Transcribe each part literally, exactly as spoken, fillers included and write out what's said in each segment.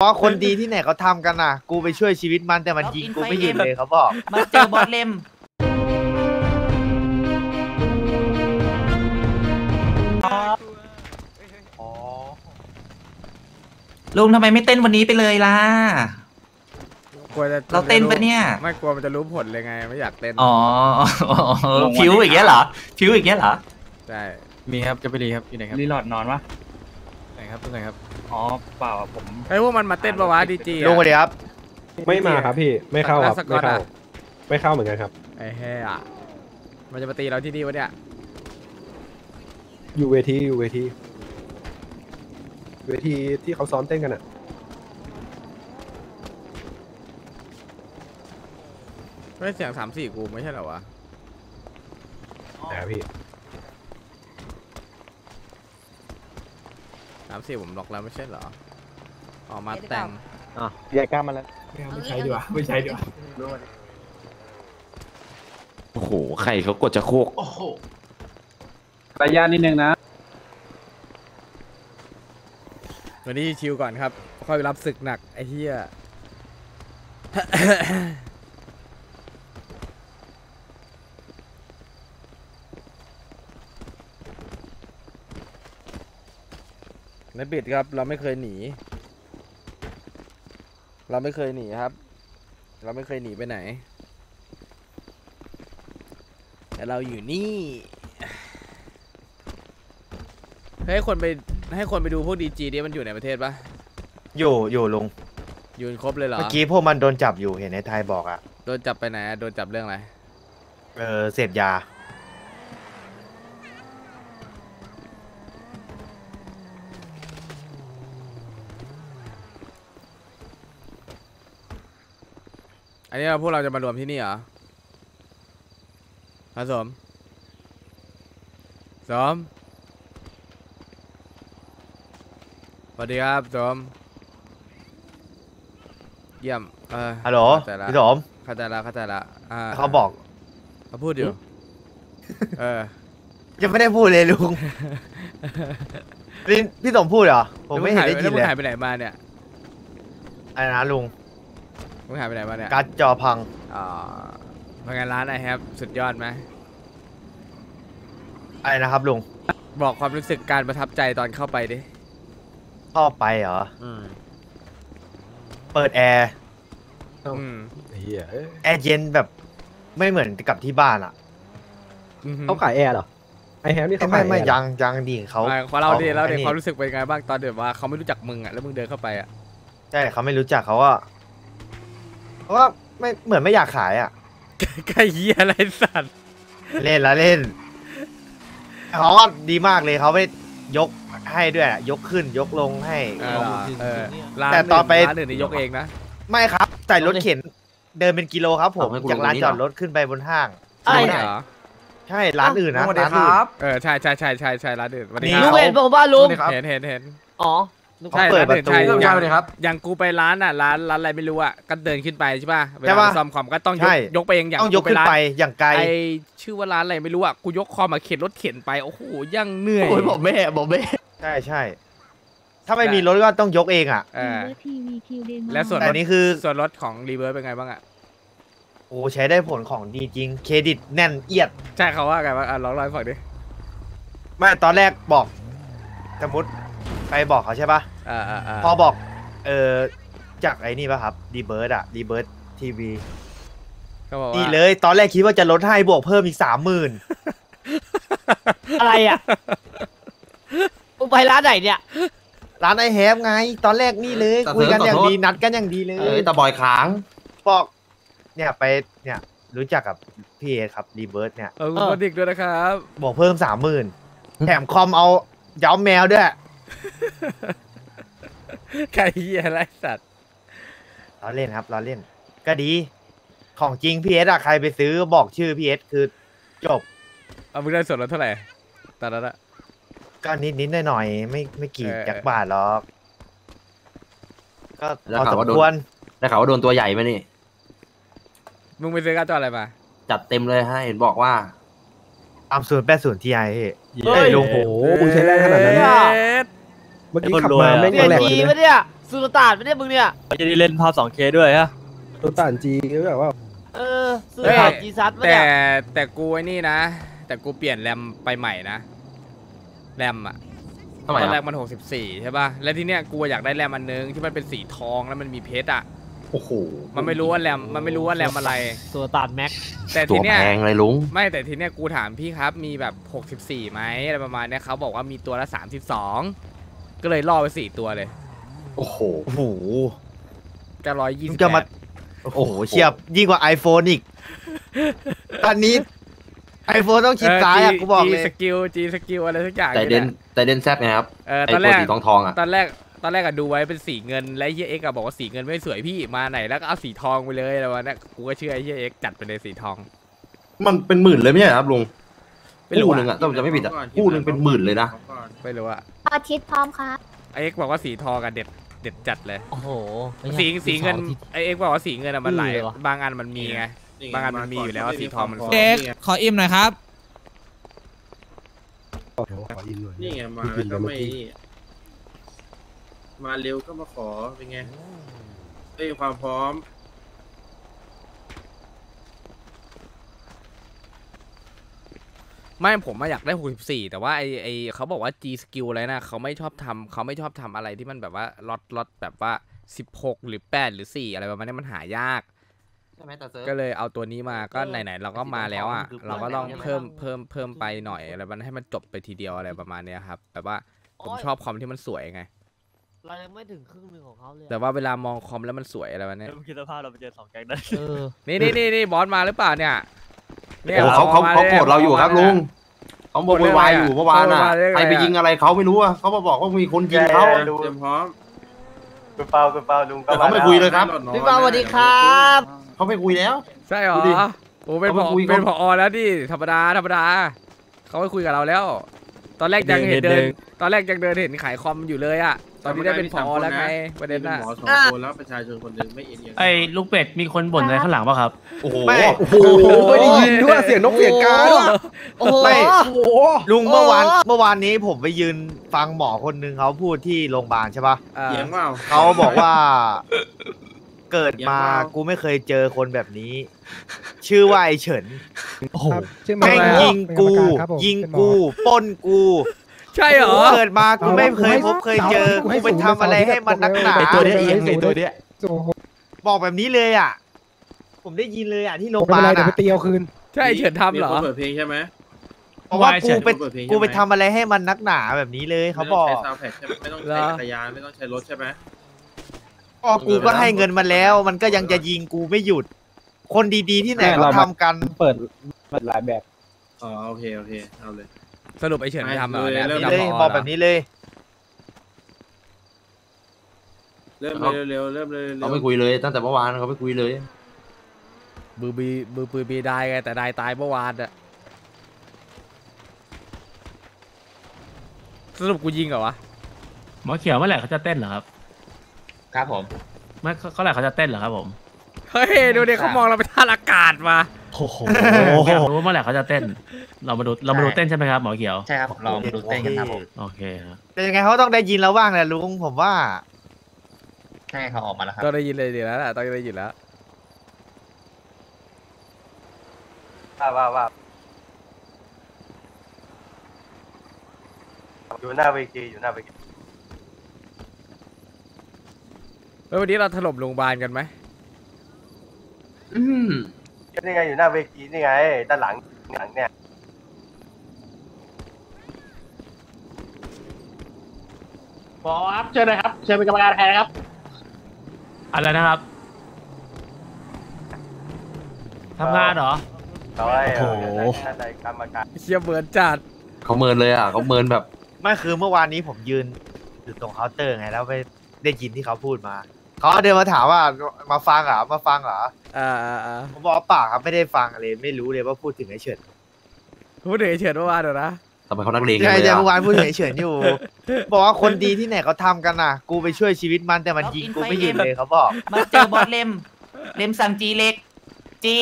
เพราะคนดีที่ไหนเขาทำกันน่ะกูไปช่วยชีวิตมันแต่มันยิงกูไม่ยิงเลยเขาบอกมาเจอบอสเลมลุงทำไมไม่เต้นวันนี้ไปเลยล่ะเราเต้นปะเนี่ยไม่กลัวมันจะรู้ผลเลยไงไม่อยากเต้นอ๋อผิวอย่างเงี้ยเหรอผิวอย่างเงี้ยเหรอใช่มีครับจะไปรีครับอยู่ไหนครับรีหลอดนอนวะไหนครับตรงไหนครับอ๋อเปล่าผมไอ้พวกมันมาเต้นปะวะดีจีลงมาเลยครับไม่มาครับพี่ไม่เข้าครับไม่เข้าไม่เข้าเหมือนกันครับไอ้แห่อะมันจะมาตีเราที่นี่วะเนี่ยอยู่เวทีอยู่เวทีเวทีที่เขาซ้อมเต้นกันอะไม่เสียงสามสี่กูไม่ใช่เหรอวะไหนครับพี่สามสี่ผมล็อกแล้วไม่ใช่เหรอออกมาแต่งอ๋อยายกล้ามาแล้วไม่ใช่ดีกว่าไม่ใช่ดีกว่าโอ้โหใครเขากดจะโคกระยะนิดนึงนะวันนี้ชิวก่อนครับค่อยรับศึกหนักไอ้เหี้ยในบิดครับเราไม่เคยหนีเราไม่เคยหนีครับเราไม่เคยหนีไปไหนแต่เราอยู่นี่ให้คนไปให้คนไปดูพวกดีจีนี่มันอยู่ในประเทศปะอยู่อยู่ลงอยู่ครบเลยเหรอเมื่อกี้พวกมันโดนจับอยู่เห็นในไทยบอกอะโดนจับไปไหนโดนจับเรื่องอะไรเออเสพยาอันนี้เราพวกเราจะมารวมที่นี่เหรอผสมสมสวัสดีครับสมเยี่ยมเออฮัลโหลพี่สมเข้าใจละเข้าใจละเขาบอกเขาพูดอยู่เออยังไม่ได้พูดเลยลุงพี่สมพูดเหรอผมไม่เห็นได้ยินเลยหายไปไหนมาเนี่ยไอ้นะลุงมึงหายไปไหนมาเนี่ยการจอพังอ๋อพนักงานร้านไอแฮปสุดยอดไหมอะไรนะครับลุงบอกความรู้สึกการประทับใจตอนเข้าไปดิเข้าไปเหรออืมเปิดแอร์อืมแอร์เย็นแบบไม่เหมือนกับที่บ้านอ่ะเขาขายแอร์เหรอไอแฮปนี่เขาไม่ไม่ยังยังดีเขาเขาเราดีเราเด็กความรู้สึกเป็นไงบ้างตอนเดี๋ยวว่าเขาไม่รู้จักมึงอ่ะแล้วมึงเดินเข้าไปอ่ะใช่เขาไม่รู้จักเขาก็เพราะว่าไม่เหมือนไม่อยากขายอ่ะไก่เหี้ยอะไรสัตว์เล่นละเล่นเขาก็ดีมากเลยเขาไปยกให้ด้วยยกขึ้นยกลงให้แต่ตอนไปร้านอื่นนี่ยกเองนะไม่ครับใส่รถเข็นเดินเป็นกิโลครับผมจากร้านจอดรถขึ้นไปบนห้างใช่เหรอใช่ร้านอื่นนะร้านอื่นเออใช่ใช่ใช่ใช่ใช่ร้านอื่นวันนี้ลุงเห็นผมว่าลุงเห็นเห็นเห็นอ๋อใช่เปิดประตูอย่างกูไปร้านอ่ะร้านร้านอะไรไม่รู้อ่ะก็เดินขึ้นไปใช่ป่ะเวลาซ่อมคอมก็ต้องยกไปเองอย่างต้องยกขึ้นไปอย่างไกลชื่อว่าร้านอะไรไม่รู้อ่ะกูยกคอมมาเข็นรถเข็นไปโอ้โหยังเหนื่อยโอ้ยบอกแม่บอกแม่ใช่ใช่ถ้าไม่มีรถก็ต้องยกเองอ่ะและส่วนอันนี้คือส่วนรถของรีเวิร์สเป็นไงบ้างอ่ะโอ้ใช้ได้ผลของดีจริงเครดิตแน่นเอียดใช่เขาว่าไงบ้างอ่ะลองร้อยฝั่งดิไม่ตอนแรกบอกสมมติไปบอกเขาใช่ป่ะพอบอกเออจากไอ้นี่ป่ะครับดีเบิร์ดอะดีเบิร์ดทีวีดีเลยตอนแรกคิดว่าจะลดให้บวกเพิ่มอีกสามหมื่นอะไรอะมึงไปร้านไหนเนี่ยร้านไอแฮมไงตอนแรกนี่เลยคุยกันอย่างดีนัดกันอย่างดีเลยแต่บ่อยค้างบอกเนี่ยไปเนี่ยรู้จักกับพี่เอครับดีเบิร์ดเนี่ยเออขอดิกด้วยนะครับบวกเพิ่มสามหมื่นแถมคอมเอาย้อมแมวด้วยไก่อะไรสัตว์เราเล่นครับเราเล่นก็ดีของจริงพีเอสอะใครไปซื้อบอกชื่อพีเอสคือจบเอามึงได้ส่วนลดเท่าไหร่ตอนนั้นอะก็นิดนิดหน่อยหน่อยไม่ไม่กี่จักบาทหรอกก็พอสมควรได้ข่าวว่าโดนตัวใหญ่ไหมนี่มึงไปซื้อการ์ดจออะไรมาจัดเต็มเลยฮะเห็นบอกว่าตามศูนย์แปดศูนย์ทีไอเฮ้ยโอ้โหมึงใช้แรงขนาดนั้นเมื่อกี้ขับมาไม่แรงเลย สุลต่านไม่ได้มึงเนี่ยจะได้เล่นภาพ สองเค ด้วยฮะสุลต่านจีก็แบบว่าเออสุลต่านจีซัดแต่แต่กูไอ้นี่นะแต่กูเปลี่ยนแรมไปใหม่นะแรมอะตอนแรกมันหกสิบสี่ใช่ป่ะแล้วทีเนี้ยกูอยากได้แรมอันนึงที่มันเป็นสีทองแล้วมันมีเพชรอะโอ้โหมันไม่รู้ว่าแรมมันไม่รู้ว่าแรมอะไรสุลต่านแม็กแต่ทีเนี้ยแพงเลยลุงไม่แต่ทีเนี้ยกูถามพี่ครับมีแบบหกสิบสี่ไหมอะไรประมาณเนี้ยเขาบอกว่ามีตัวละสามสิบสองก็เลยล่อไปสี่ตัวเลยโอ้โหโอ้โหจะร้อยยี่สิบโอ้โหเฉียบยิ่งกว่า ไอโฟน อีกตอนนี้ ไอโฟน ต้องชิดซ้ายอ่ะกูบอกเลยสกิลจีสกิลอะไรสักอย่างแต่เด่นแต่เด่นแซกนะครับเออตอนแรกสีทองทองอ่ะตอนแรกตอนแรกอะดูไว้เป็นสีเงินและเฮียเอ็กอะบอกว่าสีเงินไม่สวยพี่มาไหนแล้วก็เอาสีทองไปเลยอะไรวะเนี่ยกูก็เชื่อเฮียเอ็กจัดไปเลยสีทองมันเป็นหมื่นเลยไม่ใช่ครับลุงคู่หนึ่งอะต้องจะไม่ผิดอะคู่หนึ่งเป็นหมื่นเลยนะไม่รู้อะอาทิตย์พร้อมครับเอ็กบอกว่าสีทองอะเด็ดเด็ดจัดเลยโอ้โหสีสีเงินไอเอ็กบอกว่าสีเงินอะมันไหลบางอันมันมีไงบางอันมันมีอยู่แล้วสีทองมันเอ็กขออิ่มหน่อยครับขออิ่มหน่อยนี่ไงมาก็ไม่มาเร็วก็มาขอเป็นไงได้ความพร้อมไม่ผมมาอยากได้หกสิบสี่แต่ว่าไอไอเขาบอกว่า จีสกิล อะไรนะเขาไม่ชอบทำเขาไม่ชอบทำอะไรที่มันแบบว่าล็อตล็อตแบบว่าสิบหกหรือแปดหรือสี่อะไรประมาณนี้มันหายากก็เลยเอาตัวนี้มาก็ไหนๆเราก็มาแล้วอ่ะเราก็ต้องเพิ่มเพิ่มเพิ่มไปหน่อยอะไรมันให้มันจบไปทีเดียวอะไรประมาณนี้ครับแบบว่าผมชอบความที่มันสวยไงเรายังไม่ถึงครึ่งหนึ่งของเขาเลยแต่ว่าเวลามองคอมแล้วมันสวยอะไรวะเนี่ยคิดภาพเราไปเจอสองแก๊งได้นี่นี่นี่นี่บอสมาหรือเปล่าเนี่ยเนี่ยเขาเขาเขาโกรธเราอยู่ครับลุงเขาโวยวายอยู่เมื่อวานอ่ะใครไปยิงอะไรเขาไม่รู้อ่ะเขามาบอกว่ามีคนยิงเขาเตรียมพร้อมเปล่าเปล่าเปล่าลุงแต่เขาไม่คุยเลยครับพี่เปาสวัสดีครับเขาไม่คุยแล้วใช่หรอโอ้เป็นผอเป็นผอแล้วดิธรรมดาธรรมดาเขาไม่คุยกับเราแล้วตอนแรกยังเห็นเดินตอนแรกยังเดินเห็นขายคอมอยู่เลยอ่ะตอนนี้ได้เป็นผอแล้วไงประเด็นน่ะแล้วประชาชนคนนึงไม่เอ็นเอียงไอ้ลูกเป็ดมีคนบ่นอะไรข้างหลังป่ะครับโอ้โหไม่ได้ยินด้วยเสียงนกเสียงกาโอ้โหลุงเมื่อวานเมื่อวานนี้ผมไปยืนฟังหมอคนนึงเขาพูดที่โรงพยาบาลใช่ป่ะเขาบอกว่าเกิดมากูไม่เคยเจอคนแบบนี้ชื่อว่าไอ้เฉินแม่งยิงกูยิงกูปล้นกูใช่เหรอเกิดมากูไม่เคยพบเคยเจอกูไปทำอะไรให้มันนักหนาไอ้ตัวเนี้ยเองไอ้ตัวเนี้ยบอกแบบนี้เลยอ่ะผมได้ยินเลยอ่ะที่โรงพยาบาลอ่ะไปตีเอาคืนใช่เฉินทำเหรอเปิดเพลงใช่ไหมเพราะว่ากูไปกูไปทำอะไรให้มันนักหนาแบบนี้เลยเขาบอกไม่ต้องใช้จักรยานไม่ต้องใช้รถใช่ไหมพ่อกูก็ให้เงินมันแล้วมันก็ยังจะยิงกูไม่หยุดคนดีๆที่ไหนเขาทำกันเปิดมันหลายแบบอ๋อโอเคโอเคเอาเลยสรุปไอ้เฉินทำเลยเริ่มเลยบอกแบบนี้เลยเริ่มเร็วๆเริ่มเลยเขาไม่คุยเลยตั้งแต่เมื่อวานเขาไม่คุยเลยบือบีบือปืนบีได้ไงแต่ได้ตายเมื่อวานอะสรุปกูยิงเหรอวะหมอเขียวเมื่อไหร่เขาจะเต้นเหรอครับครับผมเมื่อเขาไหร่เขาจะเต้นเหรอครับผมเฮ้ยดูเด็กเขามองเราไปท่าอากาศมาโอ้โหอยากรู้เมื่อไหร่เขาจะเต้นเรามาดูเรามาดูเต้นใช่ไหมครับหมอเขียวใช่ครับเรามาดูเต้นกันครับผมโอเคครับแต่ยังไงเขาต้องได้ยินเราบ้างแหละลุงผมว่าใช่เขาออกมาแล้วครับต้องได้ยินเลยดีแล้วแหละต้องได้ยินแล้วว่าว่าว่าอยู่หน้าเวทีอยู่หน้าเวทีแล้ววันนี้เราถล่มโรงพยาบาลกันไหมอืมนี่ไงอยู่หน้าเวทีนี่ไงด้านหลังหลังเนี่ยบอสเชิญเลยครับเชิญเป็นกรรมการแทนนะครับอะไรนะครับทำงานเหรอโอ้โหเชี่ยเมินจัดเขาเมินเลยอ่ะเขาเมินแบบไม่คือเมื่อวานนี้ผมยืนอยู่ตรงเคาน์เตอร์ไงแล้วไปได้ยินที่เขาพูดมาเขาเดินมาถามว่ามาฟังเหรอมาฟังเหรออ่าผมบอกปากครับไม่ได้ฟังเลยไม่รู้เลยว่าพูดถึงไอ้เฉินพูดถึงไอ้เฉินเมื่อวานเหรอนะทำไมเขานักเลงใช่ใช่เมื่อวานพูดถึงไอ้เฉินอยู่บอกว่าคนดีที่ไหนเขาทำกันน่ะกูไปช่วยชีวิตมันแต่มันยิงกูไม่ยิงเลยเขาบอกมาเจอบอสเลมเลมสั่งจีเล็กจี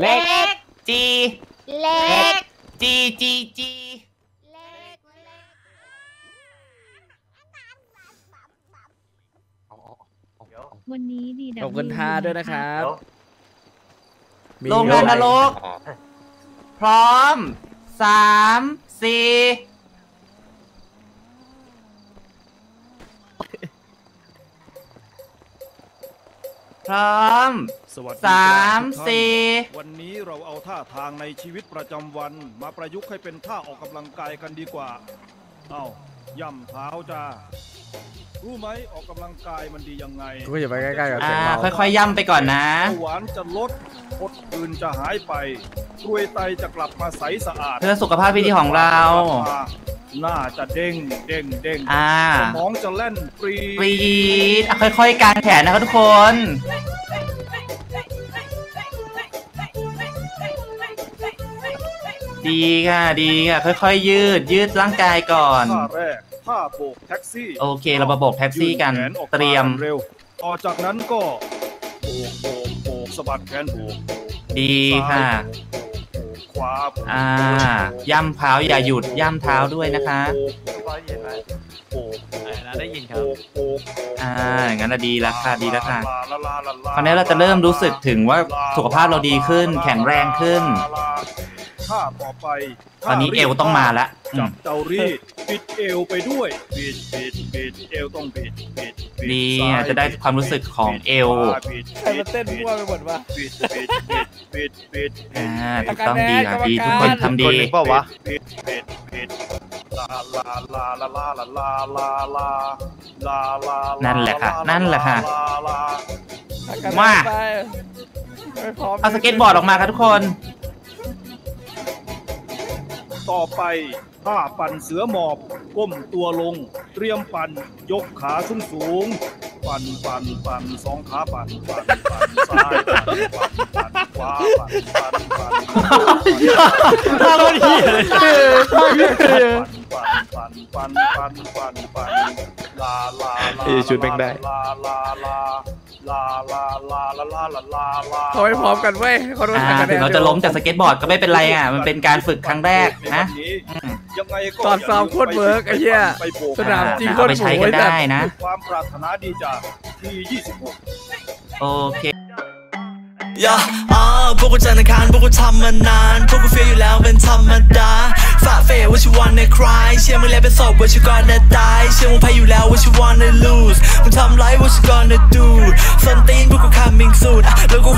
เล็กจีเล็กจีจีจี วันนี้ดีดับขอบคุณท่าด้วยนะครับโรงงานนรกพร้อมสามสี่พร้อมสามสี่วันนี้เราเอาท่าทางในชีวิตประจำวันมาประยุกต์ให้เป็นท่าออกกำลังกายกันดีกว่าเอ้าย่ำเท้าจ้ารู้ไหมออกกำลังกายมันดียังไงก็อย่าไปใกล้ๆกับอ่าค่อยๆย่ำไปก่อนนะหวานจะลดพดอื่นจะหายไปรวยไตจะกลับมาใสสะอาดเพื่อสุขภาพที่ดีของเราหน้าจะเด้งเด้งเด้งสมองจะเล่นปรีปรีค่อยๆการแขนนะครับทุกคนดีค่ะดีค่ะค่อยๆยืดยืดร่างกายก่อนท่าแรกท่าโบกแท็กซี่โอเคเรามาโบกแท็กซี่กันเตรียมเร็วต่อจากนั้นก็โบกโบกโบกสะบัดแขนโบกดีค่ะอ่าย่ำเท้าอย่าหยุดย่ำเท้าด้วยนะคะได้ยินครับอ่าอย่างนั้นดีแล้วค่ะดีแล้วค่ะคราวนี้เราจะเริ่มรู้สึกถึงว่าสุขภาพเราดีขึ้นแข็งแรงขึ้นตอนนี้เอวต้องมาละจับเตารีดปิดเอวไปด้วยปิดปิดปิดเอวต้องปิดปิดดีจะได้ความรู้สึกของเอวใครมาเต้นมั่วไปหมดวะปิดปิดปิดปิดปิดอ่าถูกต้องดีครับดีทุกคนทำดีเปล่าวะปิดปิดปิดลาลาลาลาลาลาลาลาลาลานั่นแหละค่ะนั่นแหละค่ะมาเอาสเก็ตบอร์ดออกมาครับทุกคนต่อไปท่าปั่นเสือหมอบก้มตัวลงเตรียมปั่นยกขาสูงสูงปั่นปั่นปั่นสองขาปั่นปั่นปั่นซ้ายปั่นปั่นขวาปั่นปั่นปั่นท่าโคตรเหี้ยปั่นปั่นปั่นปั่นปั่นปั่นลาลาลาชุดแบงค์ได้ลาลาลาลาลาลาลาลาลาลาลาเขาไม่พร้อมกันเว้ยเขาต้องกันถึงเราจะล้มจากสเก็ตบอร์ดก็ไม่เป็นไรอ่ะมันเป็นการฝึกครั้งแรกนะตอนซ้อมโคตรเวิร์กไอ้เหี้ยสนามจริงโคตรสวยกันได้นะความปรารถนาดีจากที่ยี่สิบหกโอเคย่าอ้าวพวกกูจันทร์คานพวกกูทำมานานพวกกูเฟียอยู่แล้วเป็นธรรมดาฝ่าเฟยว่าชิวันในคลายเชื่อมึงแล้วเป็นศพว่าชิวันในตายเชื่อมึงแพ้อยู่แล้วว่าชิวันในลูสมึงทำไรว่าชิวันในดูสันตีนพวกกู coming soon แล้วกู